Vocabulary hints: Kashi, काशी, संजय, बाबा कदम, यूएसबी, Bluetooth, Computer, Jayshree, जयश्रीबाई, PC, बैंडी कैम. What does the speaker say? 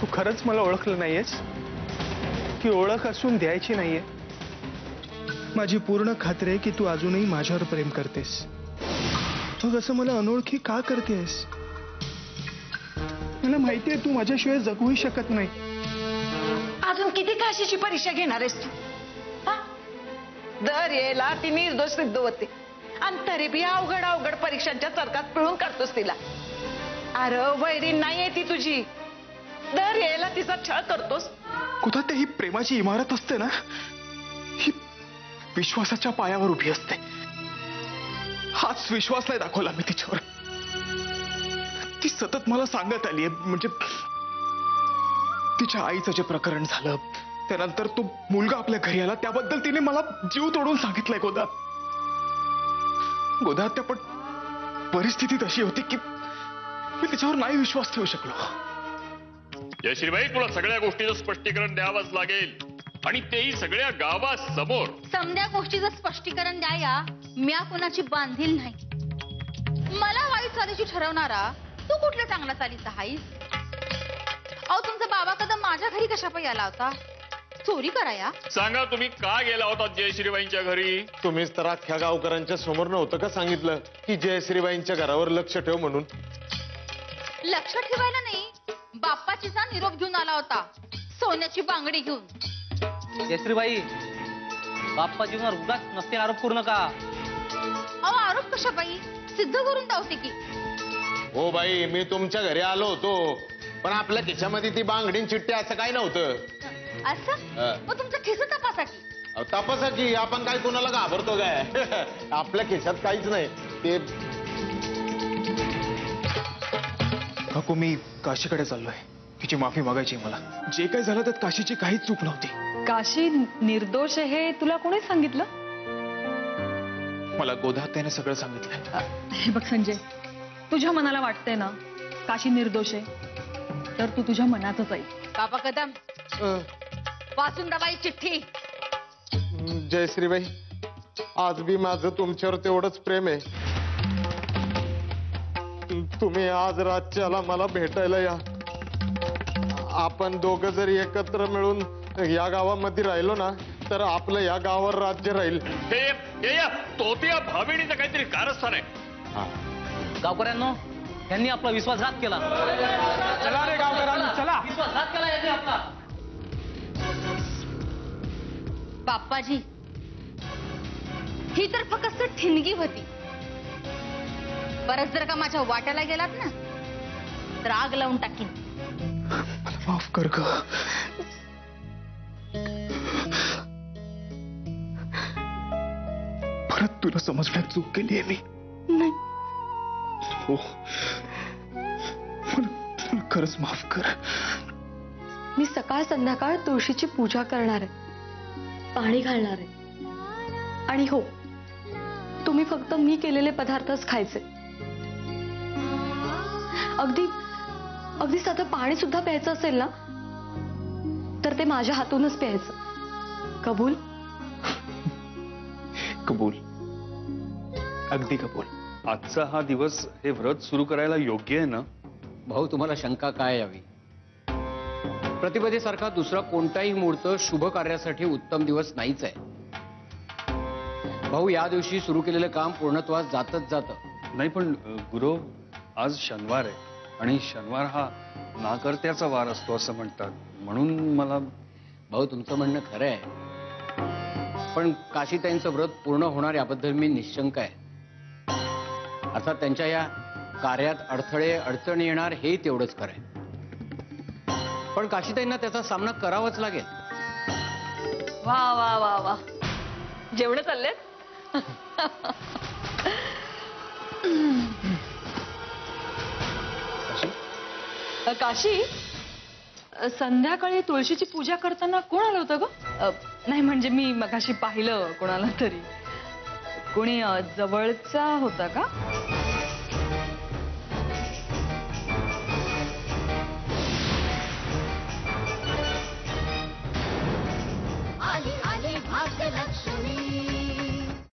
तू खरंच मला ओळखलं नाहीयेस की ओळख असून द्यायची नाहीये. माझी पूर्ण खात्री आहे की तू अजूनही माझ्यावर प्रेम करतेस. तू जसं मला अनोळखी का करतेस? मला माहिती आहे तू माझ्याशिवाय जगूही शकत नाही. अजून किती काशीची परीक्षा घेणार आहेस तू? दर येला ती निर्दोष सिद्ध होते आणि तरी बी अवघड अवघड परीक्षांच्या चरकात पिळून काढतोस तिला. अरे वैरी नाहीये ती तुझी. दर येला तिचा छळ करतोस. कुठं ते ही प्रेमाची इमारत असते ना, ही विश्वासाच्या पायावर उभी असते. हाच विश्वास नाही दाखवला मी तिच्यावर. ती सतत मला सांगत आली आहे, म्हणजे तिच्या आईचं जे प्रकरण झालं त्यानंतर तो मुलगा आपल्या घरी आला त्याबद्दल तिने मला जीव तोडून सांगितलंय. गोदात त्या पण परिस्थिती तशी होती की मी तिच्यावर नाही विश्वास ठेवू शकलो. जयश्रीबाई, तुला सगळ्या गोष्टीचं स्पष्टीकरण द्यावंच लागेल आणि तेही सगळ्या गावासमोर. समद्या गोष्टीचं स्पष्टीकरण द्या. या म्या कोणाची बांधील नाही. मला वाईट चालीची ठरवणारा तू कुठल्या चांगला चालीचा आहेस? अहो तुमचा बाबा कदम माझ्या घरी कशापाई आला होता? चोरी कराया? सांगा तुम्ही का गेला होता जयश्रीबाईंच्या घरी? तुम्हीच तर अख्ख्या गावकऱ्यांच्या समोर नव्हतं का सांगितलं की जयश्रीबाईंच्या घरावर लक्ष ठेव म्हणून? लक्ष ठेवायला नाही, बाप्पाचीचा निरोप घेऊन आला होता, सोन्याची बांगडी घेऊन. जयश्रीबाई, बाप्पाजीवर उगाच नसते आरोप करू नका. अहो आरोप कशाबाई, सिद्ध करून दावते की. हो बाई, मी तुमच्या घरी आलो होतो पण आपल्या खिशामध्ये ती बांगडी चिठ्ठी असं काय नव्हतं. असं मग तुमचं खिस तपासा की. तपासा की, आपण काय कोणाला घाबरतो काय? आपल्या खिशात काहीच नाही. ते काकू, मी काशीकडे चाललोय. तिची माफी मागायची मला. जे काही झालं त्यात काशीची काहीच चूक नव्हती. काशी निर्दोष हे तुला कोणी सांगितलं? मला गोदात्याने सगळं सांगितलं. हे बघ संजय, तुझ्या मनाला वाटतंय ना काशी निर्दोष आहे, तर तू तुझ्या मनातच आहे. बाबा कदम, वाचून दाबाई चिठ्ठी. जयश्रीबाई, आज बी माझं तुमच्यावर तेवढंच प्रेम आहे. तुम्ही आज रातच्याला मला भेटायला या. आपण दोघं जरी एकत्र मिळून या गावामध्ये राहिलो ना तर आपलं या गावावर राज्य राहील. तो त्या भाविणीचं काहीतरी कारस्थान आहे. गावकऱ्यांनो, यांनी आपला विश्वासघात केला. चला रे गावकऱ्यांनो, चला. विश्वासघात केला यांनी आपला. बाप्पाजी, ही तर फक्त ठिणगी होती. बरंच जर का माझ्या वाट्याला गेलात ना तर आग लावून टाकीन. मला माफ कर ग. परत तुला समजण्यात चूक केली आहे मी. नाही हो, मला खरंच माफ कर. मी सकाळ संध्याकाळ तुळशीची पूजा करणार आहे, पाणी घालणार आहे. आणि हो, तुम्ही फक्त मी केलेले पदार्थच खायचे. अगदी अगदी साधं पाणी सुद्धा प्यायचं असेल ना तर ते माझ्या हातूनच प्यायचं. कबूल? कबूल, अगदी कबूल. आजचा हा दिवस हे व्रत सुरू करायला योग्य आहे ना? भाऊ, तुम्हाला शंका काय यावी? प्रतिपदेसारखा दुसरा कोणताही मुहूर्त शुभ कार्यासाठी उत्तम दिवस नाहीच आहे भाऊ. या दिवशी सुरू केलेलं काम पूर्णत्वास जातच जातं. नाही पण गुरु, आज शनिवार आहे आणि शनिवार हा नाकर्त्याचा वार असतो असं म्हणतात, म्हणून मला. भाऊ, तुमचं म्हणणं खरं आहे, पण काशीताईंचं व्रत पूर्ण होणार याबद्दल मी निशंक आहे. अर्थात त्यांच्या या कार्यात अडथळे अडचणी येणार हे तेवढंच खरं आहे, पण काशीताईंना त्याचा सामना करावाच लागेल. वा वा वा वा, जेवण चालले. काशी, संध्याकाळी तुळशीची पूजा करताना कोण आलं होतं ग? नाही म्हणजे मी मगाशी पाहिलं कोणाला तरी. कोणी जवळचा होता का?